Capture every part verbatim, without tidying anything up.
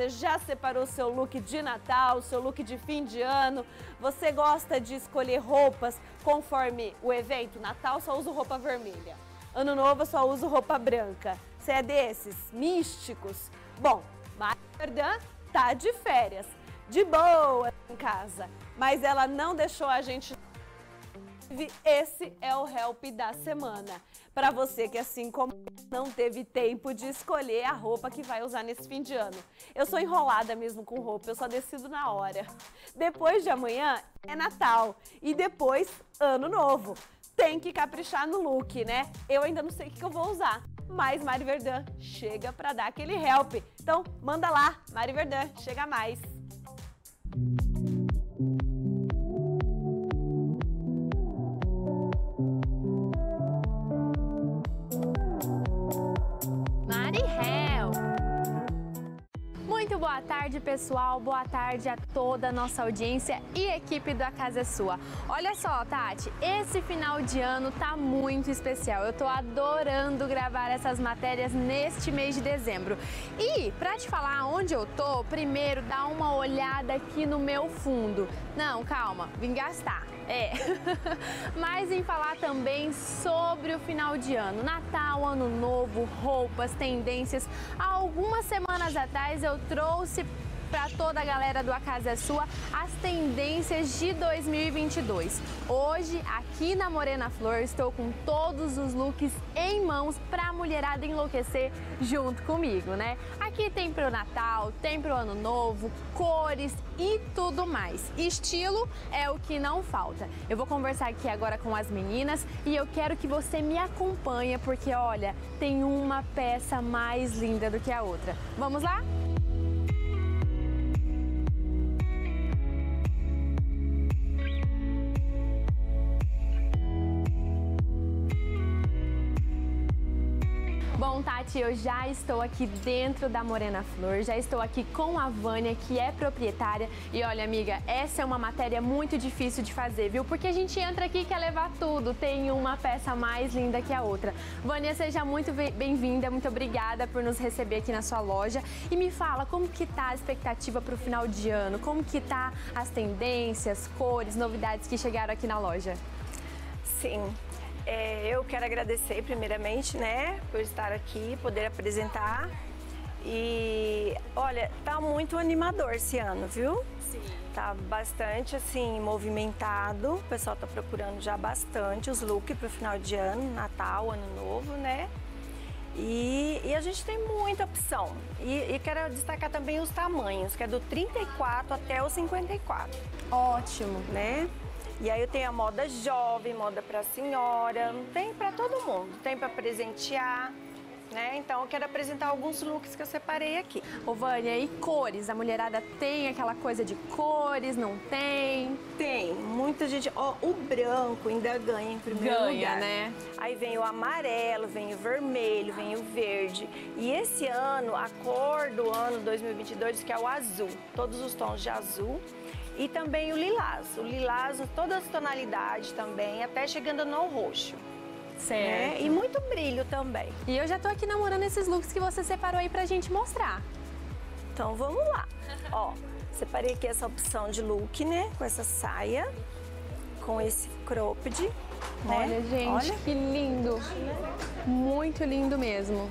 Você já separou seu look de Natal, seu look de fim de ano? Você gosta de escolher roupas conforme o evento? Natal só uso roupa vermelha. Ano novo eu só uso roupa branca. Você é desses místicos? Bom, Mari Verdun tá de férias, de boa em casa, mas ela não deixou a gente. Esse é o help da semana. Para você que, assim como não teve tempo de escolher a roupa que vai usar nesse fim de ano. Eu sou enrolada mesmo com roupa, eu só decido na hora. Depois de amanhã é Natal e depois Ano Novo. Tem que caprichar no look, né? Eu ainda não sei o que eu vou usar, mas Mari Verdun chega para dar aquele help. Então manda lá, Mari Verdun, chega mais! Boa tarde, pessoal. Boa tarde a toda a nossa audiência e equipe do A Casa é Sua. Olha só, Tati, esse final de ano tá muito especial. Eu tô adorando gravar essas matérias neste mês de dezembro. E pra te falar onde eu tô, primeiro dá uma olhada aqui no meu fundo. Não, calma, vim gastar. É, mas em falar também sobre o final de ano, Natal, Ano Novo, roupas, tendências. Há algumas semanas atrás eu trouxe para toda a galera do A Casa é Sua as tendências de dois mil e vinte e dois. Hoje, aqui na Morena Flor, estou com todos os looks em mãos para a mulherada enlouquecer junto comigo, né? Aqui tem pro Natal, tem pro Ano Novo, cores e tudo mais. Estilo é o que não falta. Eu vou conversar aqui agora com as meninas e eu quero que você me acompanhe porque, olha, tem uma peça mais linda do que a outra. Vamos lá? Bom, Tati, eu já estou aqui dentro da Morena Flor, já estou aqui com a Vânia, que é proprietária. E olha, amiga, essa é uma matéria muito difícil de fazer, viu? Porque a gente entra aqui e quer levar tudo, tem uma peça mais linda que a outra. Vânia, seja muito bem-vinda, muito obrigada por nos receber aqui na sua loja. E me fala, como que tá a expectativa para o final de ano? Como que tá as tendências, cores, novidades que chegaram aqui na loja? Sim. É, eu quero agradecer primeiramente, né, por estar aqui, poder apresentar. E olha, tá muito animador esse ano, viu? Sim. Tá bastante assim movimentado. O pessoal tá procurando já bastante os looks para o final de ano, Natal, Ano Novo, né? E, e a gente tem muita opção. E, e quero destacar também os tamanhos, que é do trinta e quatro até o cinquenta e quatro. Ótimo, né? E aí eu tenho a moda jovem, moda pra senhora, tem pra todo mundo, tem pra presentear, né? Então eu quero apresentar alguns looks que eu separei aqui. Ô Vânia, e cores? A mulherada tem aquela coisa de cores, não tem? Tem, muita gente... Ó, o branco ainda ganha em primeiro ganha, lugar. Ganha, né? Aí vem o amarelo, vem o vermelho, vem o verde. E esse ano, a cor do ano dois mil e vinte e dois, que é o azul, todos os tons de azul. E também o lilás, o lilás, todas as tonalidades também, até chegando no roxo. Certo. Né? E muito brilho também. E eu já tô aqui namorando esses looks que você separou aí pra gente mostrar. Então vamos lá. Ó, separei aqui essa opção de look, né? Com essa saia, com esse cropped, né? Olha, gente, olha que lindo. Muito lindo mesmo.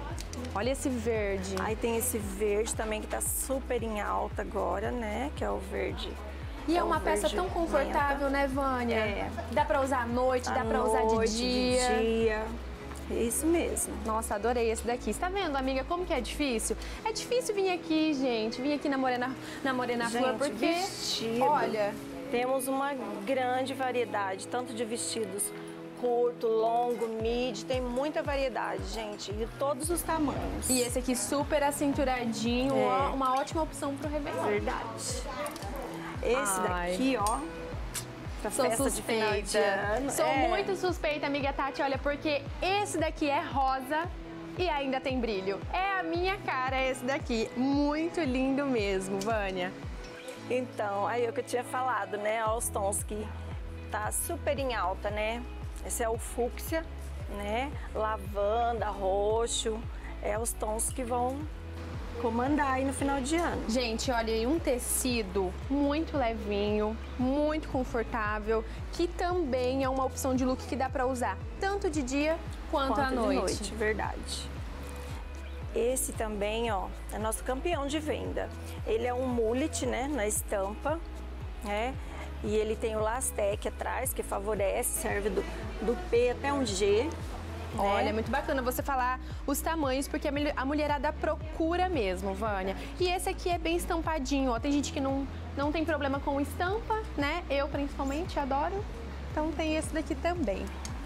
Olha esse verde. Aí tem esse verde também que tá super em alta agora, né? Que é o verde... E é uma peça tão confortável, né, Vânia? É. Dá pra usar à noite, dá pra usar de dia. De dia. Isso mesmo. Nossa, adorei esse daqui. Você tá vendo, amiga, como que é difícil? É difícil vir aqui, gente, vir aqui na Morena, na Morena Flor, porque, vestido, olha... Temos uma grande variedade, tanto de vestidos curto, longo, midi, tem muita variedade, gente, e todos os tamanhos. E esse aqui super acinturadinho, é. Uma ótima opção pro Réveillon. Verdade. Esse Ai. daqui, ó, pra Sou festa suspeita. de final de ano. Sou é. muito suspeita, amiga Tati, olha, porque esse daqui é rosa e ainda tem brilho. É a minha cara esse daqui, muito lindo mesmo, Vânia. Então, aí é o que eu tinha falado, né, ó, os tons que tá super em alta, né? Esse é o fúcsia, né, lavanda, roxo, é os tons que vão... comandar aí no final de ano. Gente, olha aí, um tecido muito levinho, muito confortável, que também é uma opção de look que dá pra usar tanto de dia quanto, quanto à noite. De noite, verdade. Esse também, ó, é nosso campeão de venda. Ele é um mullet, né, na estampa, né? E ele tem o lastec atrás, que favorece, serve do, do P até um G. Né? Olha, é muito bacana você falar os tamanhos, porque a mulherada procura mesmo, Vânia. E esse aqui é bem estampadinho, ó. Tem gente que não, não tem problema com estampa, né? Eu, principalmente, adoro. Então tem esse daqui também.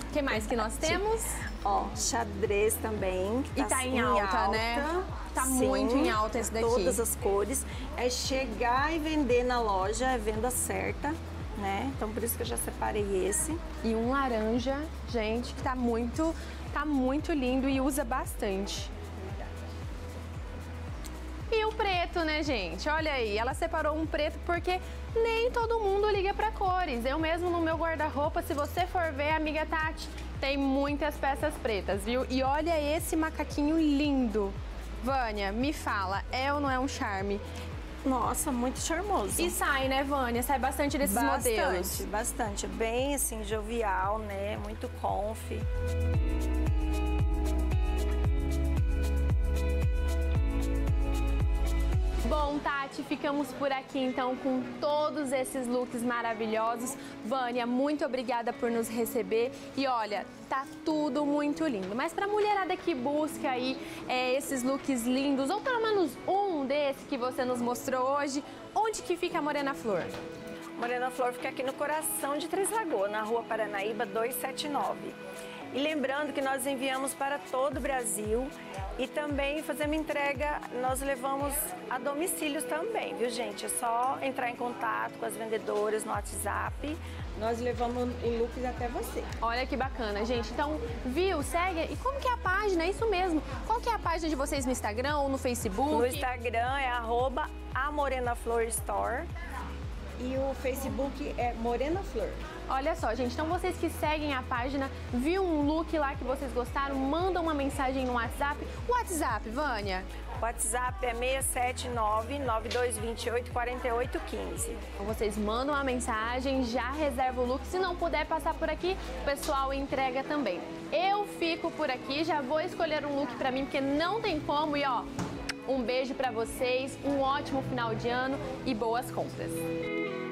O que mais que nós temos? Ó, xadrez também. Tá, e tá em, em alta, alta, né? Tá, sim, muito em alta esse daqui. Todas as cores. É chegar e vender na loja, é venda certa, né? Então por isso que eu já separei esse. E um laranja, gente, que tá muito, tá muito lindo e usa bastante. E o preto, né, gente? Olha aí, ela separou um preto porque nem todo mundo liga pra cores. Eu mesmo, no meu guarda-roupa, se você for ver, amiga Tati, tem muitas peças pretas, viu? E olha esse macaquinho lindo. Vânia, me fala, é ou não é um charme? Nossa, muito charmoso. E sai, né, Vânia? Sai bastante desses bastante, modelos. Bastante, bastante. Bem, assim, jovial, né? Muito comfy. Bom, Tati, ficamos por aqui então com todos esses looks maravilhosos. Vânia, muito obrigada por nos receber. E olha, tá tudo muito lindo. Mas pra mulherada que busca aí é, esses looks lindos, ou pelo menos um desse que você nos mostrou hoje, onde que fica a Morena Flor? Morena Flor fica aqui no coração de Três Lagoas, na Rua Paranaíba duzentos e setenta e nove. E lembrando que nós enviamos para todo o Brasil e também fazemos entrega, nós levamos a domicílio também, viu, gente? É só entrar em contato com as vendedoras no WhatsApp. Nós levamos o look até você. Olha que bacana, gente. Então, viu, segue. E como que é a página? É isso mesmo. Qual que é a página de vocês no Instagram ou no Facebook? No Instagram é arroba a Morena Flor Store. E o Facebook é Morena Flor. Olha só, gente, então vocês que seguem a página, viu um look lá que vocês gostaram, manda uma mensagem no WhatsApp. WhatsApp, Vânia? WhatsApp é seis sete nove, nove dois dois oito, quatro oito um cinco. Vocês mandam uma mensagem, já reserva o look. Se não puder passar por aqui, o pessoal entrega também. Eu fico por aqui, já vou escolher um look pra mim, porque não tem como. E ó, um beijo pra vocês, um ótimo final de ano e boas compras.